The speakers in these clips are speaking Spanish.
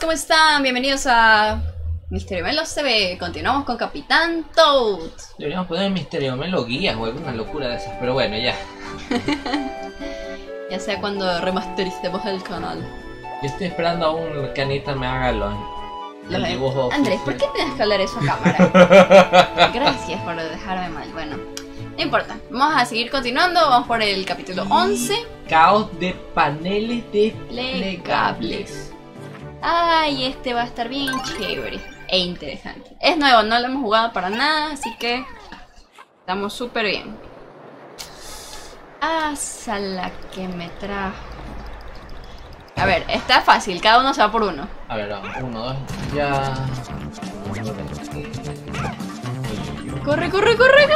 ¿Cómo están? Bienvenidos a Misterio Melo CB. Continuamos con Capitán Toad. Deberíamos poner Misterio Melo guía o alguna locura de esas, pero bueno, ya. Ya sea cuando remastericemos el canal. Yo estoy esperando aún que Anita me haga los dibujos. Andrés, ¿por qué tienes que hablar eso a cámara? Gracias por dejarme mal. Bueno, no importa. Vamos a seguir continuando. Vamos por el capítulo 11. Caos de paneles desplegables. Ay, este va a estar bien chévere e interesante. Es nuevo, no lo hemos jugado para nada, así que estamos súper bien. Ah, sala que me trajo. A ver, está fácil, cada uno se va por uno. A ver, uno, dos, ya. Corre, corre, corre,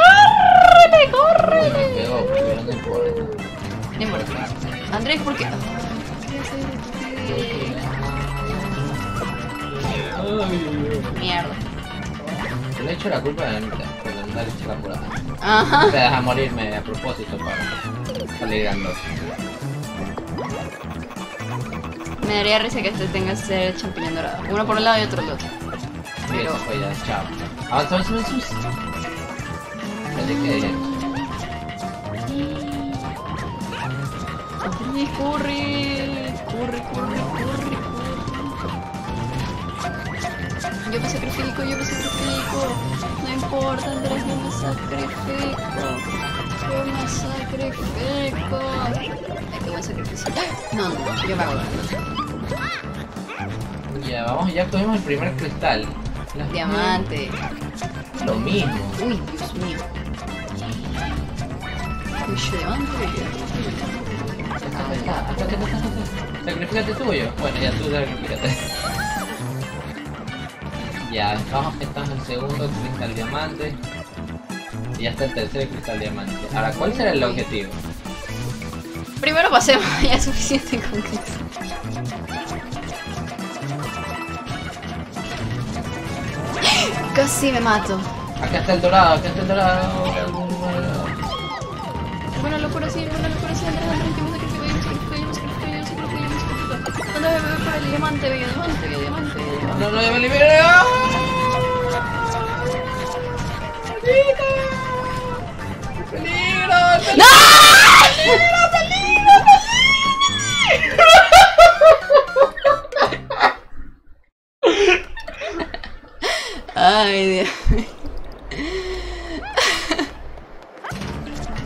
corre, corre. No importa. Andrés, ¿por qué? Mierda. Le he hecho la culpa de Anita por andar hecha la curada. Ajá. Te deja morirme a propósito para salir andando. Me daría risa que este tenga que ser champiñón dorado. Uno por un lado y otro por el otro. Pero sí, pues ya, chao. Avanzamos en sus. Corre, corre, corre, corre. Yo me sacrifico, yo me sacrifico. No importa, Andrés, yo me sacrifico. Yo me sacrifico. Ay, qué buen sacrificio. No, no, yo me hago. Ya, vamos, ya tuvimos el primer cristal. Las diamante. Lo mismo. Uy, Dios mío. Uy, yo levanto y sacrificate tuyo. Bueno, ya tú sacrificate. Ya, estamos en el segundo cristal diamante. Y hasta el tercer cristal diamante. Ahora, ¿cuál será el objetivo? Primero pasemos, ya es suficiente con cristal. Casi me mato. Acá está el dorado, acá está el dorado. Alguna locura así, alguna locura así. No, el diamante, bello diamante, bello diamante. No, no, ya me libero. ¡Peligro! ¡Peligro! ¡No! ¡Peligro! ¡Peligro! ¡Peligro! Ay, Dios.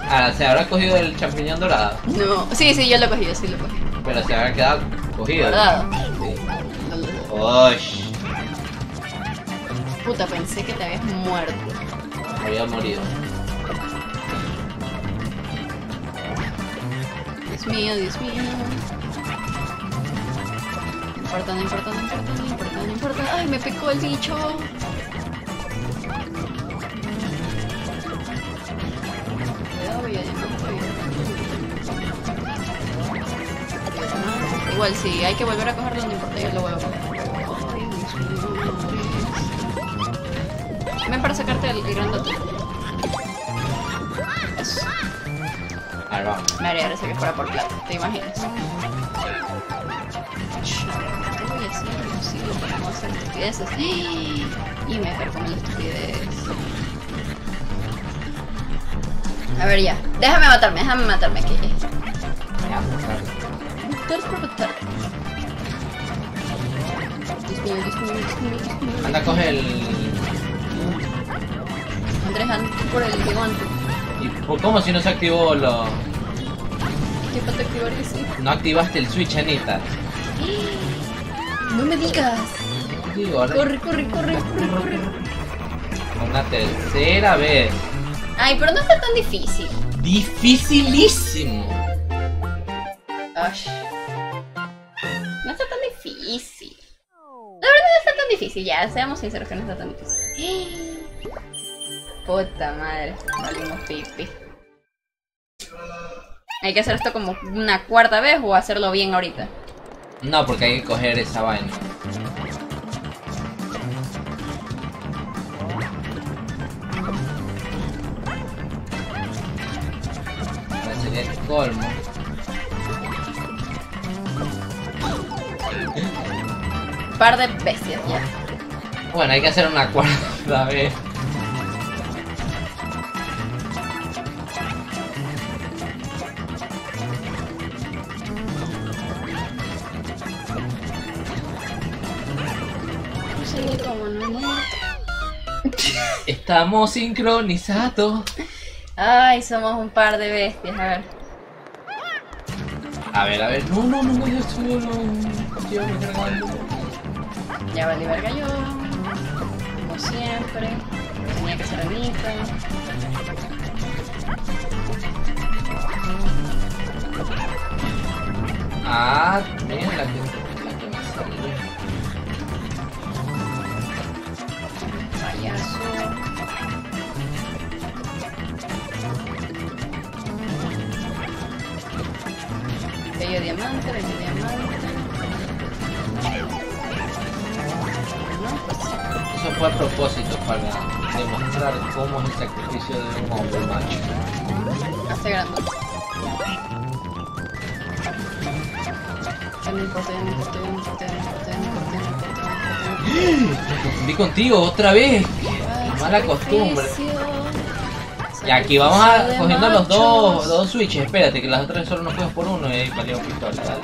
Ahora, ¿se habrá cogido el champiñón dorado? No, sí, yo lo cogí, sí lo cogí. Pero se habrá quedado cogido. ¿Verdad? Sí. ¡Osh! Puta, pensé que te habías muerto. Me había morido. Dios mío, Dios mío. No importa, no importa, no importa, no importa, no importa. ¡Ay, me picó el bicho! Igual si hay que volver a cogerlo, no importa, yo lo voy a coger. Ven para sacarte el grandote. Eso. Ahora vamos. Me haría gracia que fuera por plata, ¿te imaginas? ¿Qué voy a hacer? No sigo para no hacer estupideces. Y me cargó la estupidez. A ver ya. Déjame matarme aquí. Anda, coge el... Andrés, anda por el gigante. ¿Y cómo si no se activó lo...? ¿Qué falta activar que sí? No activaste el switch, Anita. No me digas. Digo, corre. Una tercera vez. Ay, pero no está tan difícil. Dificilísimo. Ay. No está tan difícil. La verdad no está tan difícil, ya, seamos sinceros que no está tan difícil. Puta madre, valimos pipi. Hay que hacer esto como una cuarta vez o hacerlo bien ahorita. No, porque hay que coger esa vaina. Sería el colmo. Par de bestias ya. Bueno, hay que hacer una cuarta vez. Estamos sincronizados. Ay, somos un par de bestias, a ver. A ver, no, yo subo, yo cargando. Ya vale, verga yo. Como siempre. Tenía que ser Anita. Ah, mira la que me salió. Payaso. Diamante, bello diamante. Eso fue a propósito para demostrar cómo es el sacrificio de un hombre macho. Hace grande. Me confundí contigo otra vez. Mala costumbre. Y aquí vamos a cogiendo los dos switches. Espérate, que las otras solo nos quedamos por uno y ahí valió pistola, dale.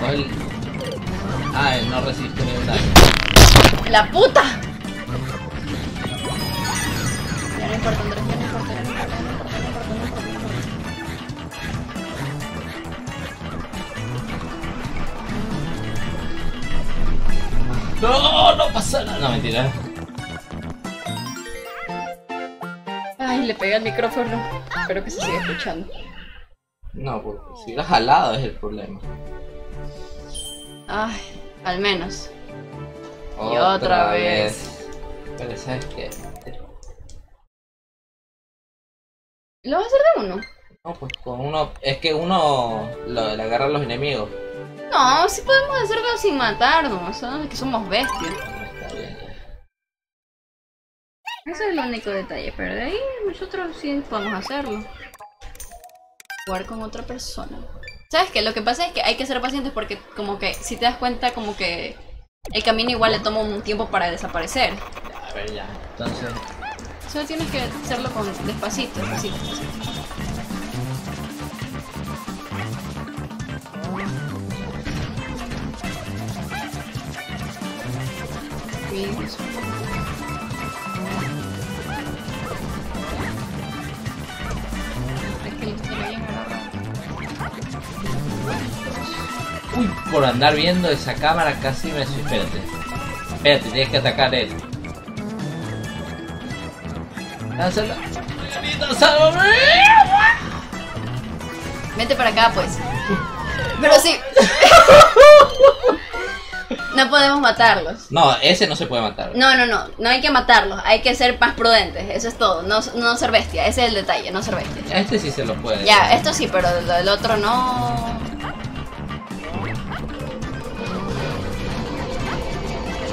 Coge el... Ah, él no resiste ni un daño. ¡La puta! Ya no importa, Andrés, ya no importa, No pasa nada. No, mentira. Ay, le pegué al micrófono. Espero que se siga escuchando. No, porque si lo has jalado es el problema. Ay, al menos. Otra vez. Pero ¿sabes qué? ¿Lo vas a hacer de uno? No, pues con uno... Es que uno le agarra a los enemigos. No, sí podemos hacerlo sin matarnos, ¿sabes? Que somos bestias. Está bien. Ese es el único detalle, pero de ahí nosotros sí podemos hacerlo. Jugar con otra persona. ¿Sabes qué? Lo que pasa es que hay que ser pacientes porque como que, si te das cuenta, como que el camino igual le toma un tiempo para desaparecer. A ver ya, entonces... Solo tienes que hacerlo con despacito. Uy, por andar viendo esa cámara casi me suicido. Espérate, tienes que atacar él. Lánzalo. Vete para acá pues. Pero sí. No podemos matarlos. No, ese no se puede matar. No hay que matarlos, hay que ser más prudentes, eso es todo, no ser bestia, ese es el detalle, no ser bestia. Este sí se lo puede. Ya, esto sí, pero el otro no.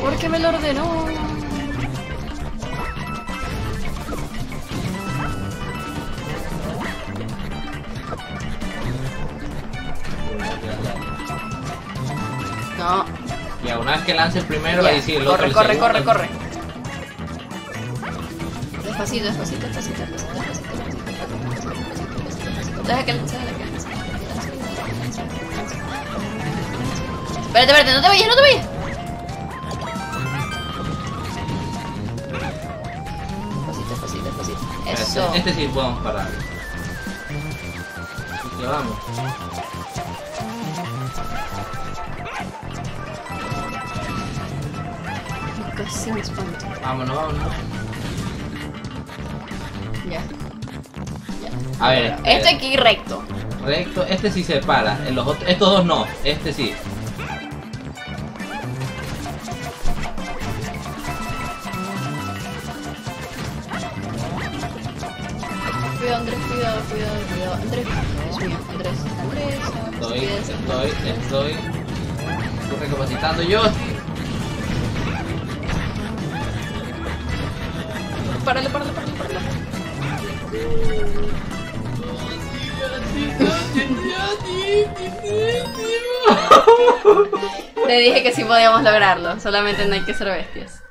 ¿Por qué me lo ordenó? No. Y una vez que lance el primero, ahí sí, el otro. Corre. Despacito. Deja que lance la... Espérate, no te vayas. Eso. Este sí podemos parar. Así que vamos. Casi me espanto. Vámonos, vámonos. Ya. Ya. A ver. Este aquí recto. Recto. Este sí se para. En los otros, estos dos no. Este sí. Estoy recapacitando yo. Párale, párale, párale, párale. Te dije que sí podíamos lograrlo, solamente no hay que ser bestias.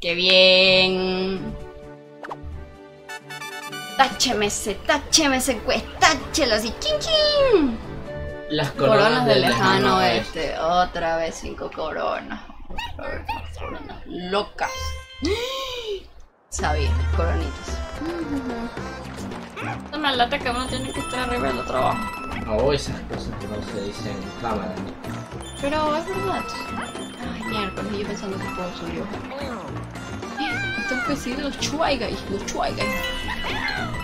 ¡Qué bien! Tácheme ese quest, táchelo así, chin chin. Las coronas del lejano oeste, otra vez 5 coronas. Coronas locas. Sabía, coronitas. Es una lata que uno tiene que estar arriba del otro abajo. No, esas cosas que no se dicen en cámara. Pero es verdad. Ay, miércoles, yo pensando que puedo subir. Tengo que seguir los Chuai Guys, los Chuai Guys.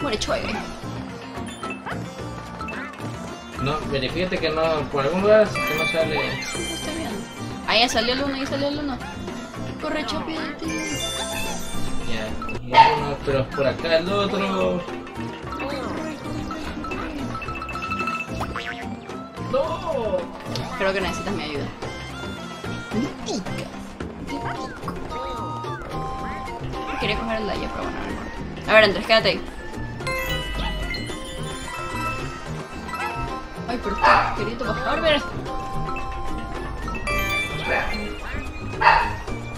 Bueno, Chuai Guys. No, verifícate que no, por algún lugar que no sale. No estoy viendo. Ahí salió el uno, ahí salió el uno. Corre, Chopi, del tío. Ya, uno, pero por acá el otro. No. Creo que necesitas mi ayuda. Quería coger el daño, pero bueno, no importa. A ver, Andrés, quédate ahí. Ay, por favor, querido, bajar, ver.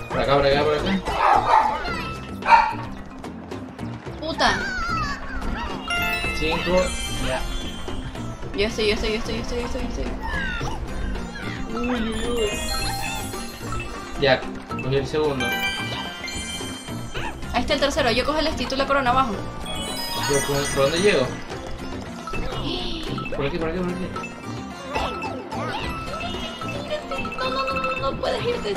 Por acá, por acá, por acá. Puta. 5, ya. Yo estoy. Uy. Ya, cogí el segundo. Ahí está el tercero, yo cojo el estilo y la corona abajo. ¿Por dónde llego? Por aquí. No puedes irte.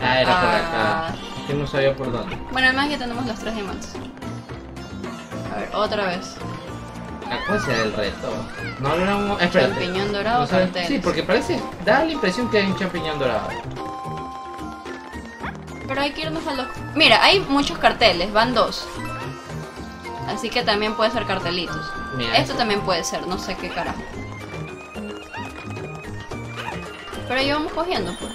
Ah, era por acá. Yo no sabía por dónde. Bueno, además ya tenemos los 3 diamantes. A ver, otra vez. ¿Cuál será el reto? No hablamos. Espérate. ¿Champiñón dorado? Sí, porque parece. Da la impresión que hay un champiñón dorado. Pero hay que irnos a los... Mira, hay muchos carteles, van 2. Así que también puede ser cartelitos. Mira, esto también puede ser, no sé qué carajo. Pero ahí vamos cogiendo, pues.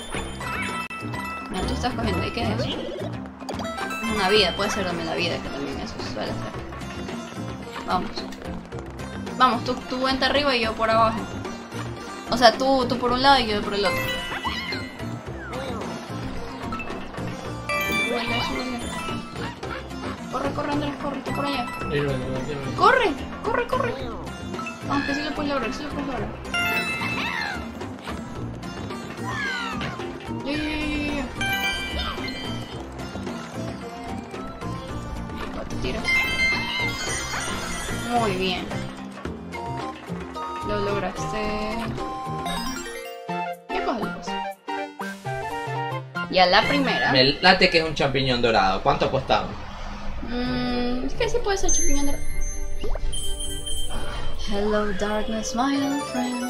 Mira, tú estás cogiendo, ¿y qué es eso? Es una vida, puede ser también la vida, que también eso suele ser. Vamos. Vamos, tú vente arriba y yo por abajo. O sea, tú por un lado y yo por el otro. Corre, Andrés, corre, está por allá. Corre. Aunque sí lo puedes lograr, Ya. Te tiras. Muy bien. Lo lograste. ¿Qué pasa? Ya la primera. Me late que es un champiñón dorado. ¿Cuánto ha costado? Es que sí puede ser champiñón dorado. Hello darkness, my old friend.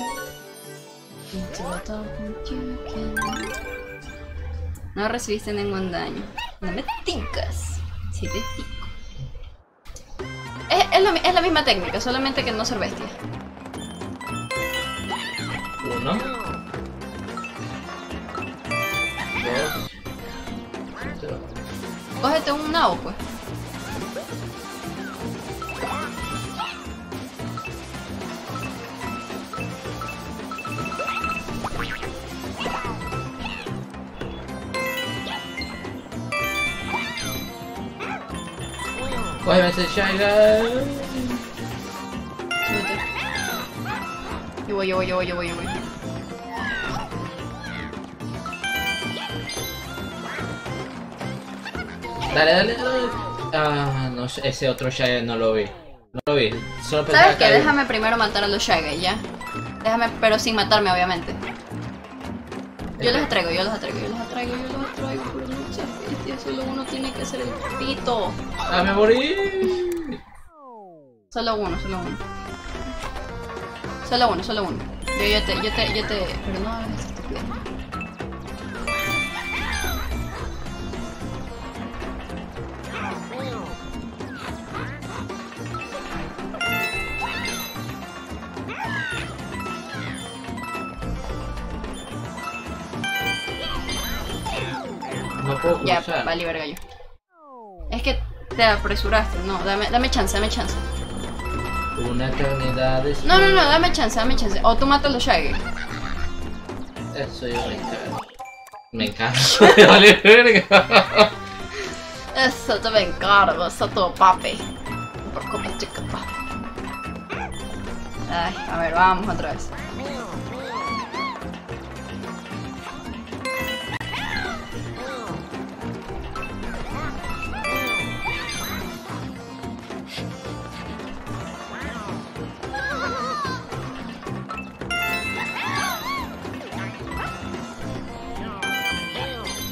Into the darkness you can. No recibiste ningún daño. No me tincas. Sí te tinco. Es la misma técnica, solamente que no ser bestia. Uno. 2. Cógete un nabo, pues. Cógeme ese Shiga. Yo voy. Dale. Ah, no, ese otro Shaggy no lo vi. No lo vi. Solo pensé. ¿Sabes qué? Déjame primero matar a los Shaggy, ya. Déjame, pero sin matarme, obviamente. Yo los atraigo, yo los atraigo. Pero muchas veces solo uno tiene que hacer el pito. ¡Ah, me morí! Solo uno. Yo te... Pero no hagas estúpido. No puedo cruzar. Ya, vale, verga yo. Es que te apresuraste. No, dame chance. Una eternidad de... No, dame chance. O tú matas a los Shaggy. Eso yo me encargo. Vale, verga. Eso yo me encargo, eso todo papi. No te preocupes, chica, papi. Ay, a ver, vamos otra vez.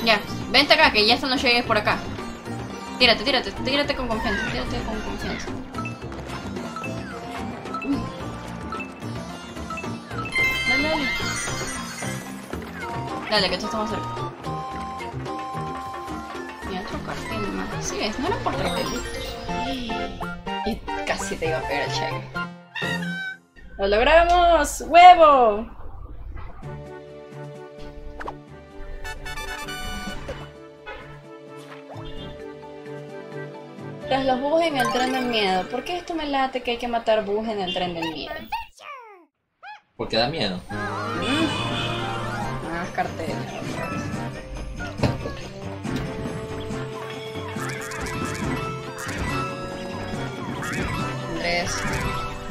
Ya, vente acá, que ya están los Shaggy por acá. Tírate con confianza, Dale, que tú estamos cerca. Y otro cartel más. Sí, ves, no era por cartelitos. Y casi te iba a pegar el Shaggy. ¡Lo logramos! ¡Huevo! Tras los bugs en el tren del miedo. ¿Por qué esto me late que hay que matar bugs en el tren del miedo? Porque da miedo. Ah, carteles. Andrés,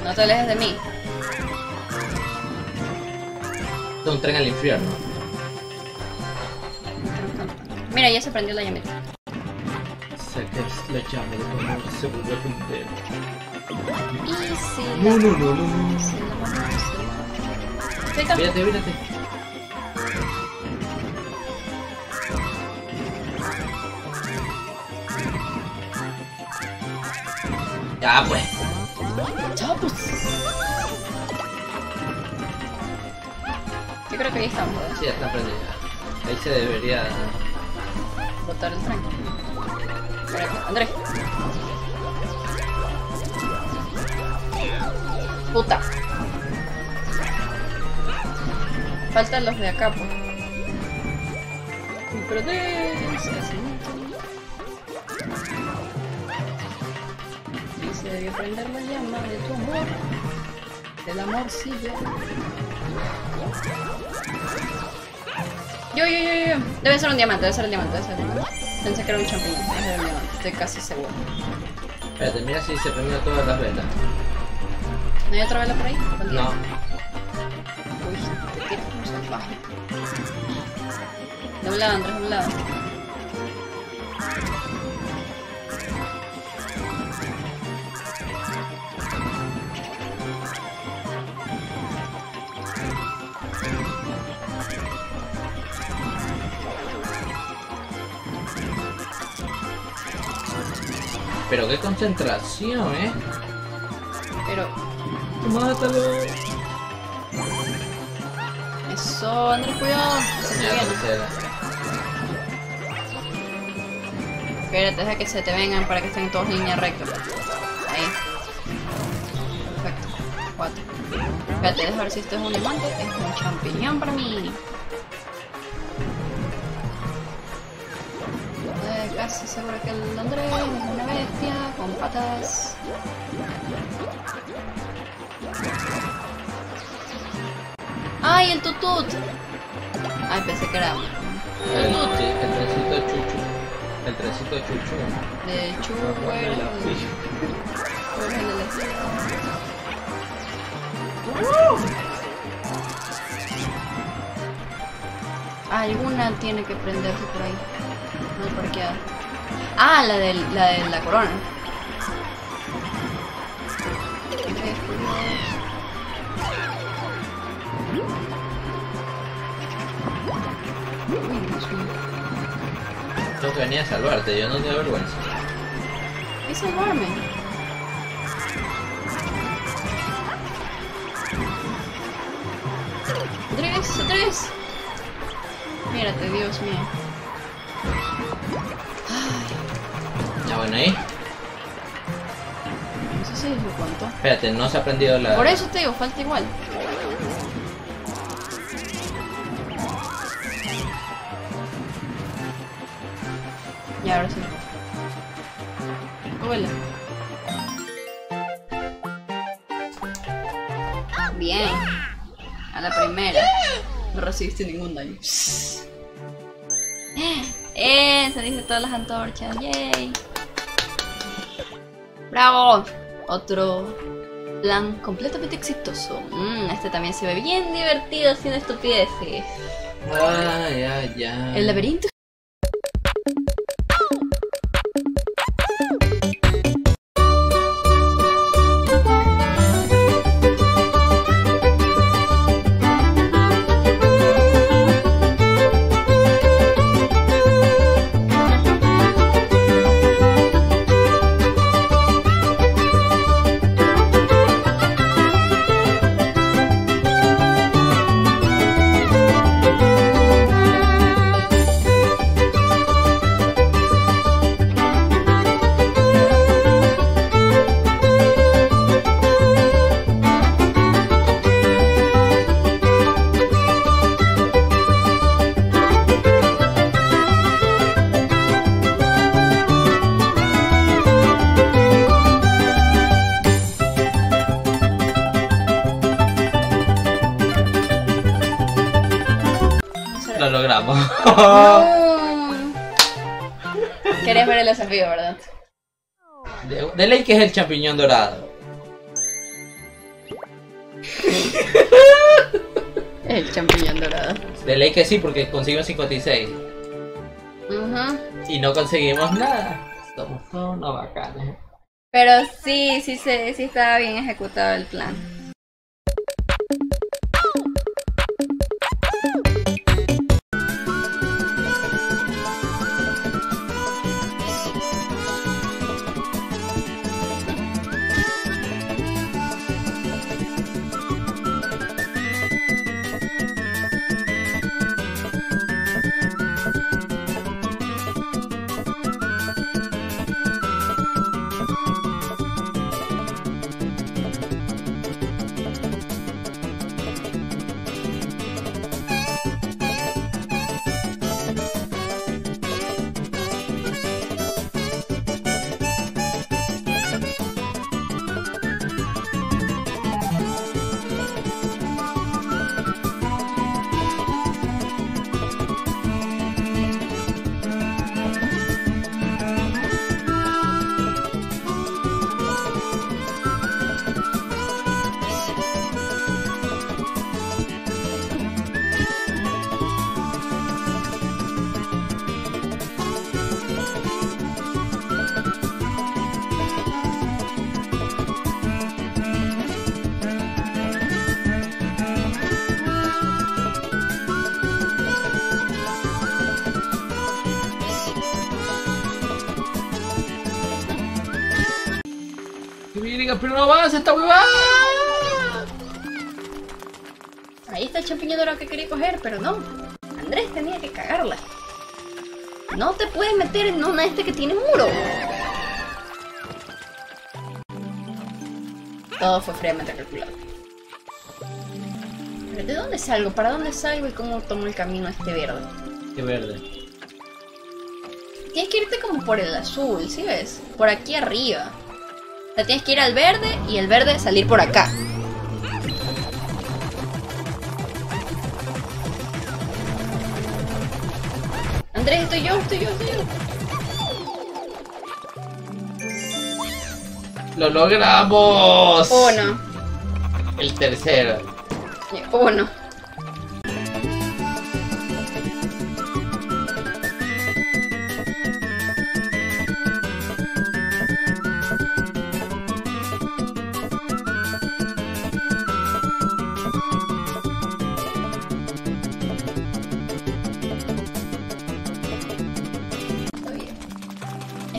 no te alejes de mí. Es un tren al infierno. Mira, ya se prendió la llamita. La llama de color se volvió a prender. No. Mírate. Ya pues. Yo creo que ahí estamos. Sí, ya está prendida. Ahí se debería botar el tranco. Andrés. Puta. Faltan los de acá, pues. Pero de... Y se debió prender la llama de tu amor. Del amorcillo. Yo. Debe ser un diamante. Pensé que era un champiñón, es un diamante, estoy casi seguro. Espérate, mira si se prenden todas las velas. ¿No hay otra vela por ahí? No. Uy, te quito como salvaje. De un lado, Andrés, de un lado. Pero qué concentración, Pero... ¡Mátalo! Eso, Andrés, cuidado. Se te viene. Espérate, deja que se te vengan para que estén todos en línea recta. Ahí. Perfecto. 4. Espérate, déjame ver si esto es un diamante. Es un champiñón para mí. Casi seguro que el Andrés es una bestia con patas. ¡Ay, el tutut! Ay, pensé que era el trencito chuchu. De chuchu, Alguna tiene que prenderse por ahí. No parqueada. Ah, la de la corona. Tengo que venir a salvarte, yo no te doy vergüenza. ¿Y salvarme? ¡Andrés! Mírate, Dios mío. Ya bueno, ahí. No sé si es lo cuánto. Espérate, no se ha aprendido la... Por eso te digo, falta igual. Y ahora sí. Cógela. Bien. A la primera. No recibiste ningún daño. Se dice todas las antorchas. Yay. Bravo. Otro plan completamente exitoso. Este también se ve bien divertido haciendo estupideces. Ay, ay, ay. El laberinto. Querías ver el desafío, ¿verdad? De ley que es el champiñón dorado. El champiñón dorado. De ley que sí, porque conseguimos 56. Y no conseguimos nada. Somos todos unos bacanes. Pero sí estaba bien ejecutado el plan. Pero no avanza esta huevada. Ahí está el champiñón dorado que quería coger, pero no. Andrés tenía que cagarla. No te puedes meter en una que tiene muro. Todo fue fríamente calculado. Pero ¿de dónde salgo? ¿Para dónde salgo? ¿Y cómo tomo el camino este verde? ¿Qué verde? Tienes que irte como por el azul, ¿sí ves? Por aquí arriba. O sea, tienes que ir al verde y el verde salir por acá. Andrés, estoy yo. ¡Lo logramos! Uno. El tercero. Uno.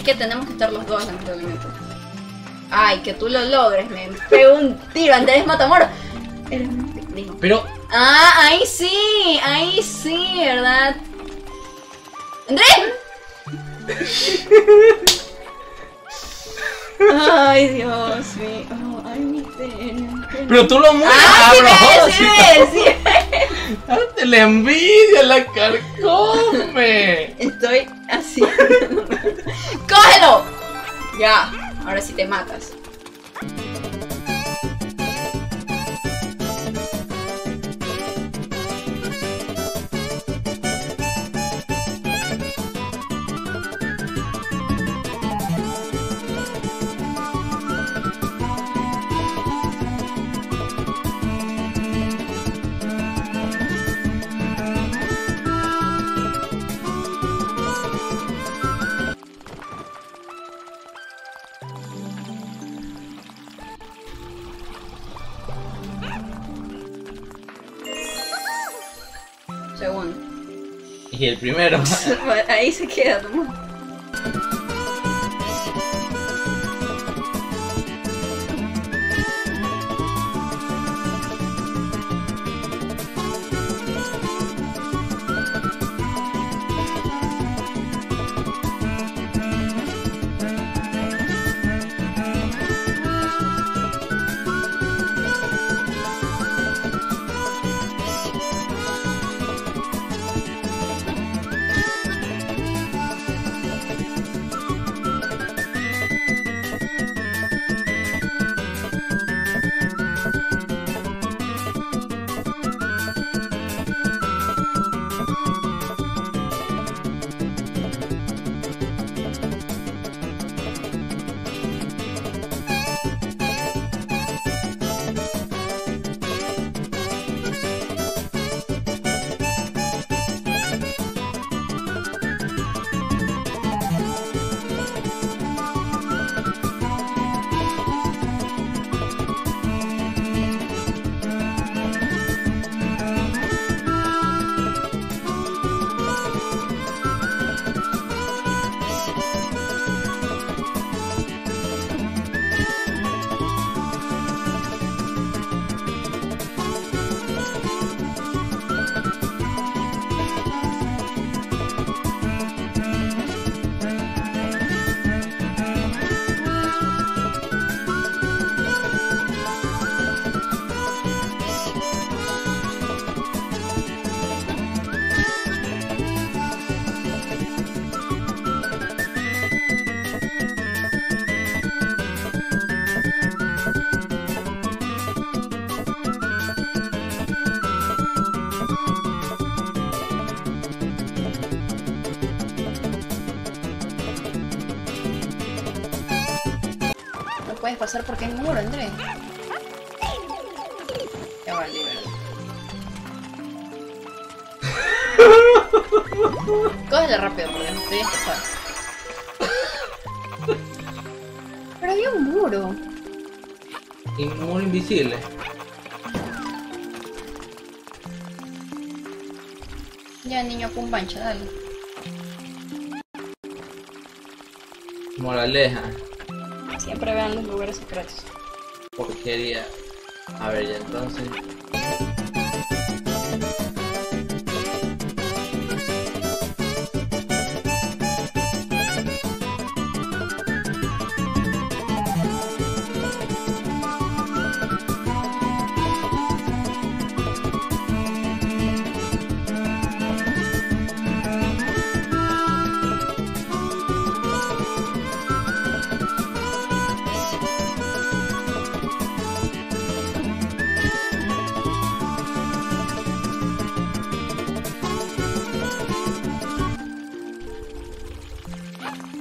que tenemos que estar los dos en este momento. Ay, que tú lo logres, me pego un tiro, Andrés Matamoros. Pero... ah, ahí sí, ¿verdad? ¡Andrés! Ay, Dios mío. Oh, ay, mi pena. Pero tú lo mueres, cabrón. Ah, sí, sí, sí. La envidia, la carcome. Estoy así. ¡Cógelo! Ya, ahora sí te matas. Segundo. Y el primero. Ahí se queda, ¿no? Puedes pasar porque es muro, Andrés. Ya va, libero. Cógela rápido porque no te voy a pasar. Pero había un muro. Y un muro invisible. Ya, niño, con pancha, dale. Moraleja. Siempre vean los lugares secretos. Porquería. A ver, ya entonces.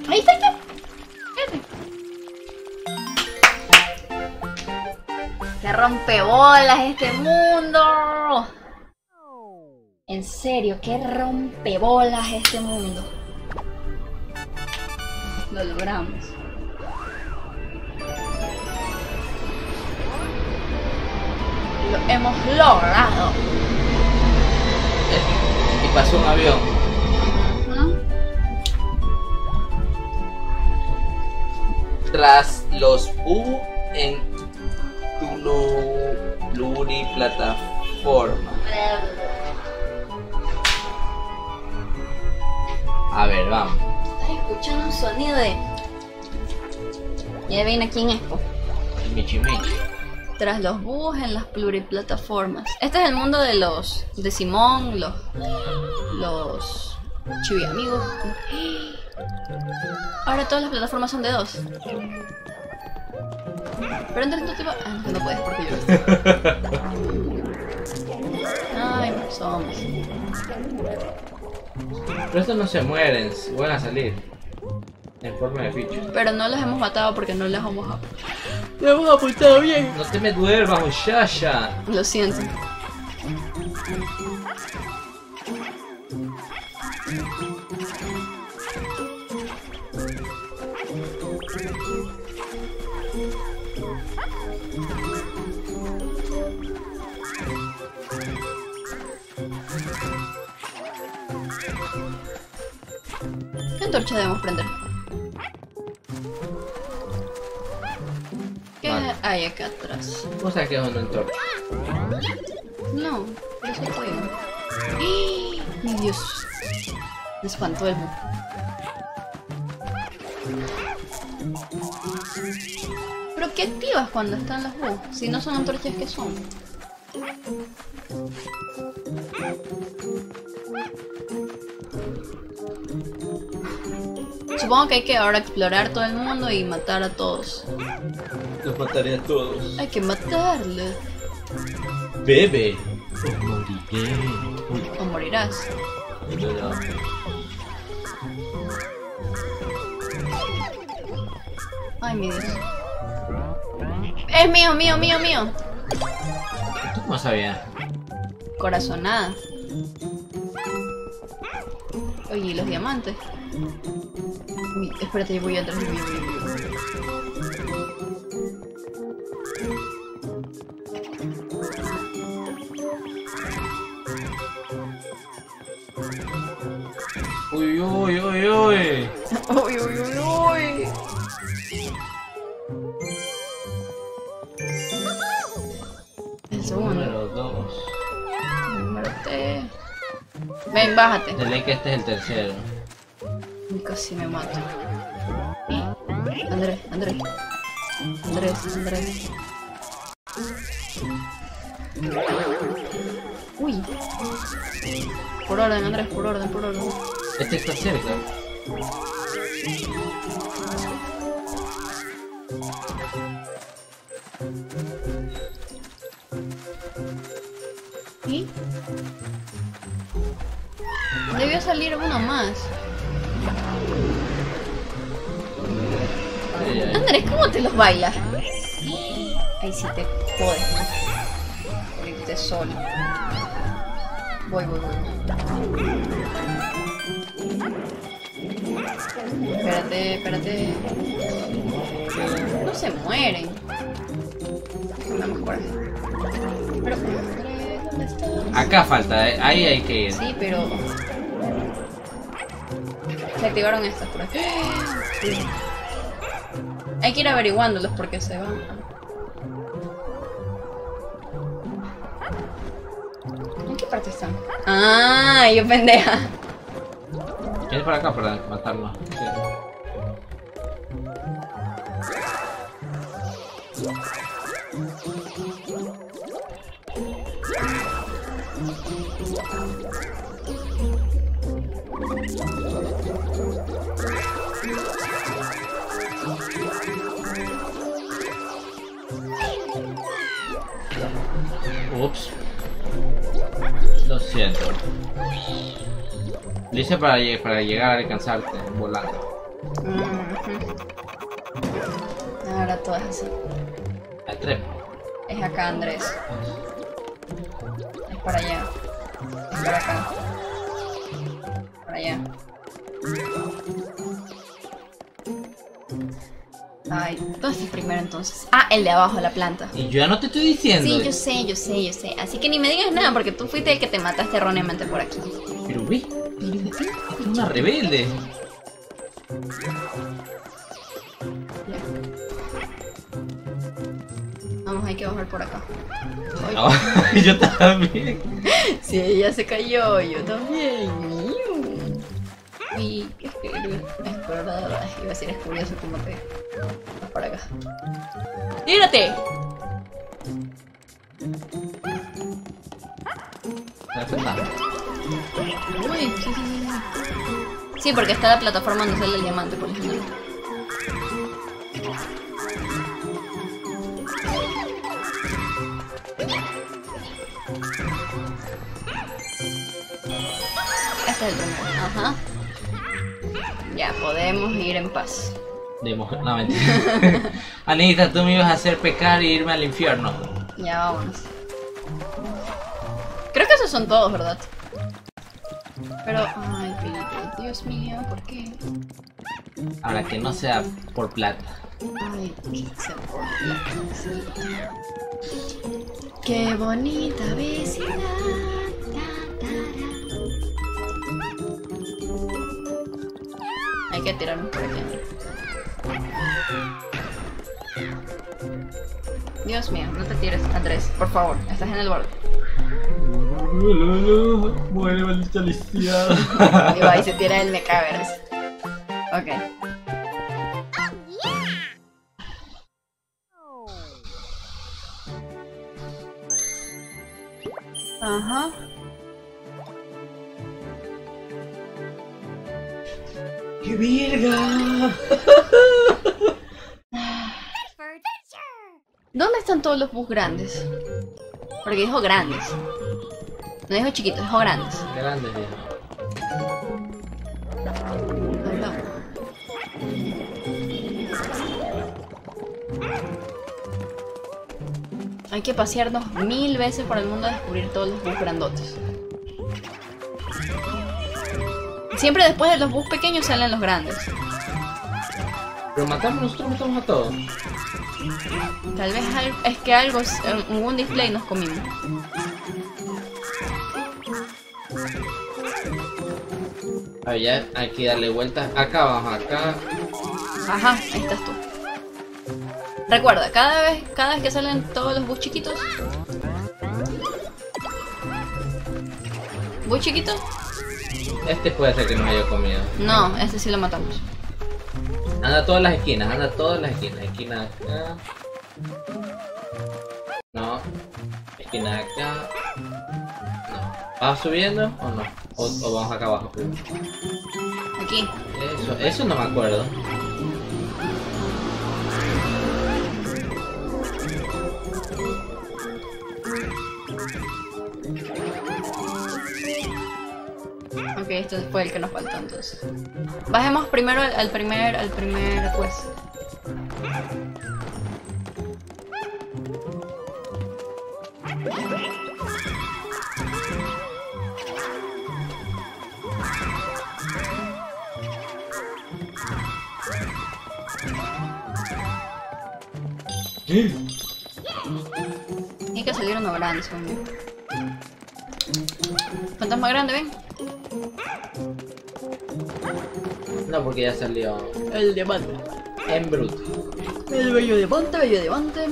Ahí está, ya. Se rompe bolas este mundo. En serio, qué rompe bolas este mundo. Lo logramos. Lo hemos logrado. Y pasó un avión. tras los U en plataforma. A ver, vamos. Estás escuchando un sonido de... Ya ven a quién es. Michimichi. Tras los búhos en las pluriplataformas. Este es el mundo de los... de Simón, los chiviamigos. Ahora todas las plataformas son de dos. Pero entonces tú te vas... Ah, no puedes porque yo... Ay, somos... Pero estos no se mueren, van a salir en forma de bichos. Pero no los hemos matado porque no los hemos apuntado. ¡Los hemos apuntado bien! ¡No te me duermas, muchacha! Lo siento. ¿Qué antorcha debemos prender? ¿Qué hay acá atrás? ¿Vos sabés que es una antorcha? No, yo soy fuego. ¡Mi Dios! Me espantó el mundo. ¿Pero qué activas cuando están las búhos? Si no son antorchas, ¿qué son? Supongo que hay que ahora explorar todo el mundo y matar a todos. Los mataré a todos. Hay que matarlos. Bebe, o moriré. O morirás. No. Ay, mi Dios. Es mío, mío. ¿Tú cómo sabías? Corazonada. Oye, ¿y los diamantes? Uy, espérate, yo voy atrás. Uy. Uy. El segundo. Número 2. Número 3. Ven, bájate. Dele que este es el tercero. Casi me mato. Andrés. Uy. Por orden, Andrés, por orden. Este está cerca. ¿Y? Debió salir uno más. Andrés, ¿cómo te los bailas? Ahí sí te jodes, ¿no? Irte solo. Voy. Espérate. No se mueren. Vamos por aquí. Pero, ¿dónde estás? Acá falta, ¿eh? Ahí hay que ir. Sí, pero... Se activaron estas por aquí. Sí. Hay que ir averiguándolos porque se van. ¿En qué parte están? ¡Ah! ¡Yo pendeja! ¿Quieres para acá para matarlo? Sí. Ups. Lo siento. Lo hice para llegar a alcanzarte volando. Ahora todo es así. Al tren. Es acá, Andrés. Es para allá. Es para acá. Para allá. Ay, ¿dónde está el primero entonces? Ah, el de abajo, la planta. Y yo ya no te estoy diciendo. Sí, yo sé. Así que ni me digas nada porque tú fuiste el que te mataste erróneamente por aquí. Pero ve. Es una rebelde. Ya. que bajar por acá. No, yo también. Si ella se cayó, yo también. Y es que es verdad, iba a ser curioso como te. Vas para acá. ¡Tírate! Uy, sí. Sí, porque está la plataforma donde sale el diamante, por ejemplo. Este es el primero, ajá. Ya, podemos ir en paz. No, mentira. Anita, tú me ibas a hacer pecar y irme al infierno. Ya, vámonos. Creo que esos son todos, ¿verdad? Pero, ay, Felipe, Dios mío, ¿por qué? Ahora que no sea por plata. Ay, que sea por plata, sí. Qué bonita vecindad. Hay que tirarnos por aquí. Dios mío, no te tires, Andrés, por favor, estás en el borde. Muere, maldita lisiada. Y va y se tira el mecavers. Ok. Ajá. ¡Qué virga! ¿Dónde están todos los bus grandes? Porque dijo grandes. No dijo chiquitos, dijo grandes. Grandes, hay que pasearnos 1000 veces por el mundo a descubrir todos los bus grandotes. Siempre después de los bus pequeños salen los grandes. Pero matamos nosotros, matamos a todos. Tal vez es que algo, un display nos comimos. A ver, ya hay que darle vueltas acá abajo, acá. Ajá, ahí estás tú. Recuerda, cada vez que salen todos los bus chiquitos. ¿Bus chiquito? Este puede ser que nos haya comido. No, este sí lo matamos. Anda a todas las esquinas, anda a todas las esquinas. Esquina acá. No. Esquina acá. No. ¿Vas subiendo o no? O vamos acá abajo. Aquí. Eso no me acuerdo. Ok, este fue el que nos faltó entonces. Bajemos primero al primer pues. Hay que salir uno grande, según yo. Fantasma grande, ven. No, porque ya salió el diamante. En bruto. El bello diamante, bello diamante.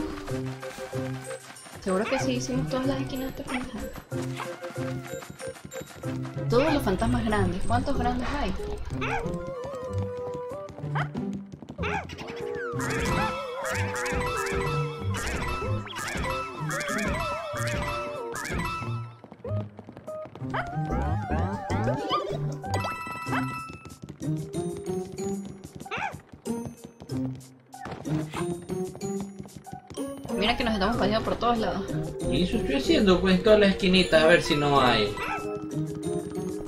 Seguro que sí hicimos todas las esquinas de este fantasma. Todos los fantasmas grandes. ¿Cuántos grandes hay? Mira que nos estamos paseando por todos lados. Y eso estoy haciendo, pues, todas las esquinitas, a ver si no hay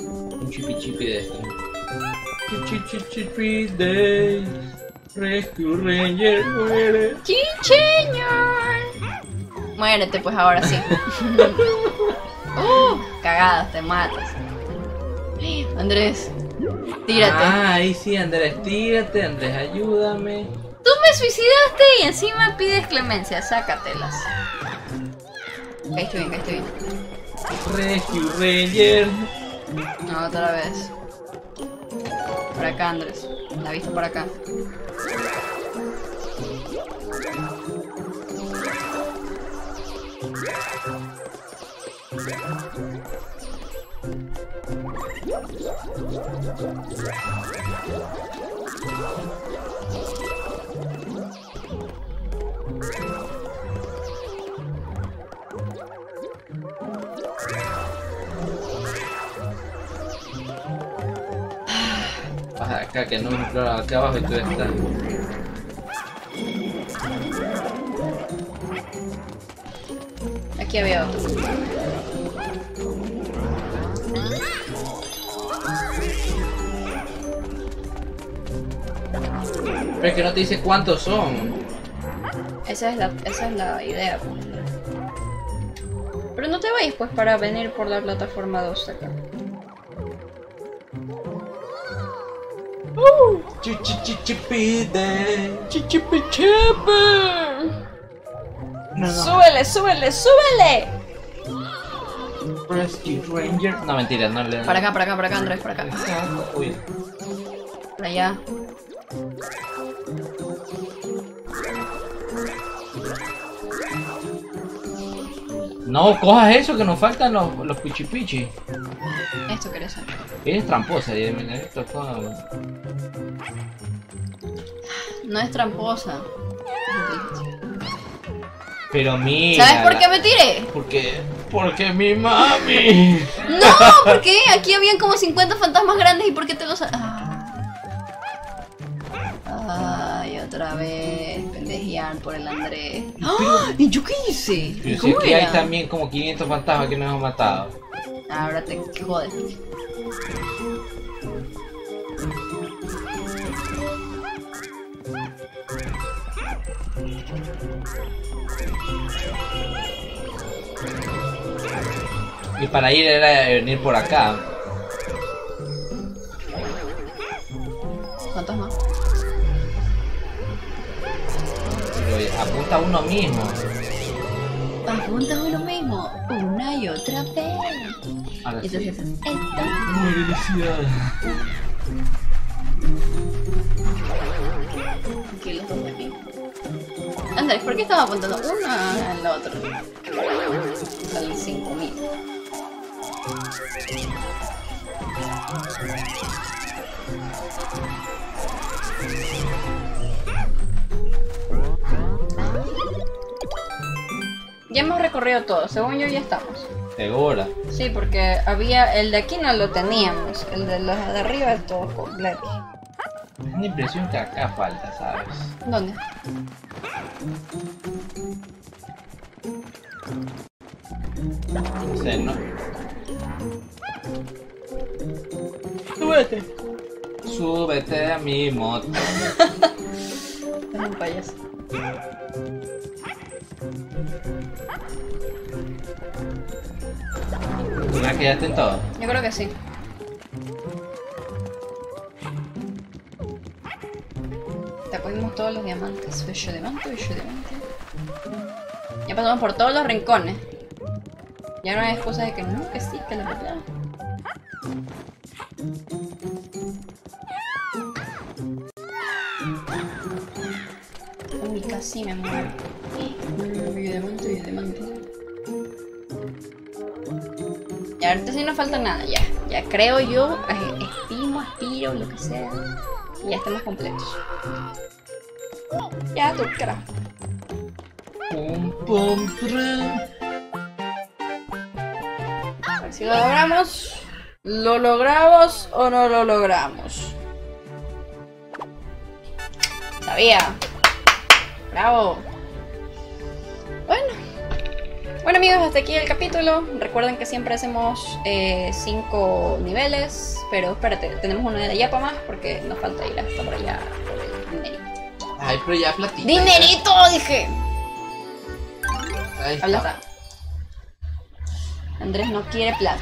un chipi chipi de esto. Chichi chipi de Rescue Ranger, muere. Chicheñor. Muérete, pues, ahora sí. Cagadas, te matas. Andrés, tírate. Ahí sí, Andrés, tírate, Andrés, ayúdame. Tú me suicidaste y encima pides clemencia, sácatelas. Ahí estoy bien, ahí estoy bien. Rescue Ranger. No, otra vez. Por acá, Andrés. La vista por acá. Baja acá, que no me imploro acá abajo y tú estás. Aquí había otro. Pero es que no te dice cuántos son. Esa es la idea. Pero no te vayas pues para venir por la plataforma 2 acá. Chichichichipide, chichipichipe. No, no. Súbele, súbele, súbele. Rescue Ranger. No, mentira, no le. Para acá, Andrés, para acá. Uy. Para allá. No cojas eso, que nos faltan los pichipichi. Esto querés hacer. Es tramposa, esto todo. No es tramposa. Pero mira. ¿Sabes por qué me tiré? Porque mi mami. No, porque aquí habían como 50 fantasmas grandes y porque te los. Ay, otra vez. Pendejear por el Andrés. ¡Ah! ¿Y yo qué hice? Pero si aquí hay también como 500 fantasmas que nos hemos matado. Ahora te jodes. Y para ir era venir por acá. ¿Cuántos más? Apunta uno mismo. Apunta uno mismo. Una y otra vez. Ahora sí. Entonces, muy delicioso. Aquí los dos de aquí. Andrés, ¿por qué estaba apuntando una al otro? Salen 5000. Ya hemos recorrido todo, según yo ya estamos. ¿Segura? Sí, porque había el de aquí no lo teníamos, el de los de arriba es todo completo. Me da la impresión que acá falta, ¿sabes? ¿Dónde? No sé, ¿no? ¡Súbete! ¡Súbete a mi moto! Es un payaso. ¿Tú me quedaste en todo? Yo creo que sí. Te cogimos todos los diamantes. Bello diamante, bello diamante. Ya pasamos por todos los rincones. Ya no hay excusa de que no, que sí, que la verdad. Uy, casi me muero. Diamante. Y ahorita sí no falta nada, ya. Ya creo yo, aspiro, lo que sea. Y ya estamos completos. Ya, tú, carajo. Pum, pum, trum. Si lo logramos o no lo logramos. Sabía. Bravo. Bueno amigos, hasta aquí el capítulo. Recuerden que siempre hacemos 5 niveles. Pero espérate, tenemos uno de Yapa más porque nos falta ir hasta por allá por el dinerito. Ay, pero ya platito. ¡Dinerito! Ya. Dije. Ahí está. Andrés no quiere plata.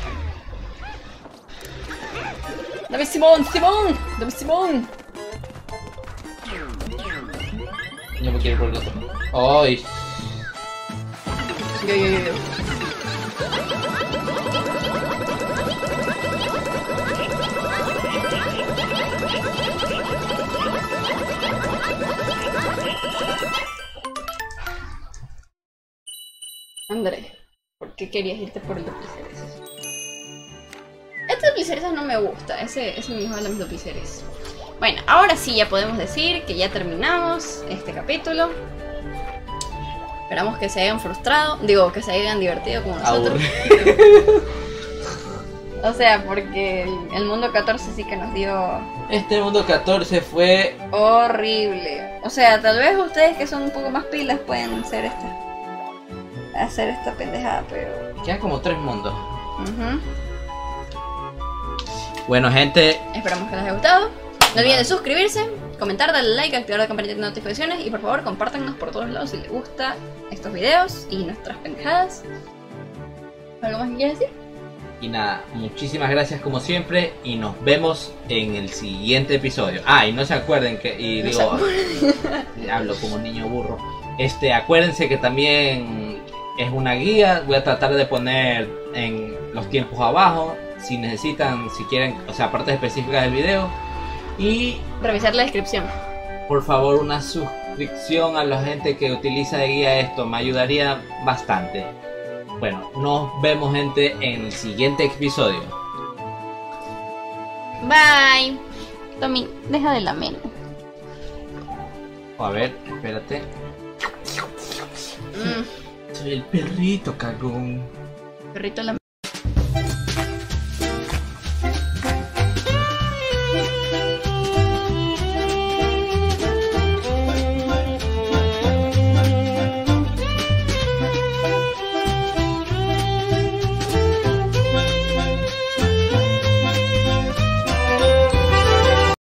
¡Dame Simón! ¡Simón! ¡Dame Simón! No me quiere por el otro. ¡Ay! Yo. Andrés. que viajiste por el Dopiceres. Este Dopiceres no me gusta, ese me dijo de los Dopiceres. Bueno, ahora sí ya podemos decir que ya terminamos este capítulo. Esperamos que se hayan frustrado, digo, que se hayan divertido como nosotros. O sea, porque el mundo 14 sí que nos dio... Este mundo 14 fue... horrible. O sea, tal vez ustedes que son un poco más pilas pueden hacer esta pendejada, pero... quedan como 3 mundos. Bueno, gente... esperamos que les haya gustado. No olviden de suscribirse, comentar, darle like, activar la campanita de notificaciones y por favor compártanos por todos lados si les gustan estos videos y nuestras pendejadas. ¿Algo más que quieras decir? Y nada, muchísimas gracias como siempre y nos vemos en el siguiente episodio. Ah, y no se acuerden que... y no digo, hablo como un niño burro. Acuérdense que también es una guía. Voy a tratar de poner en los tiempos abajo si necesitan, si quieren, o sea, partes específicas del video. Y revisar la descripción. Por favor, una suscripción a la gente que utiliza de guía esto, me ayudaría bastante. Bueno, nos vemos, gente, en el siguiente episodio. Bye. Tommy, deja de lamer. A ver, espérate. Soy el perrito, cagón. Perrito lamer.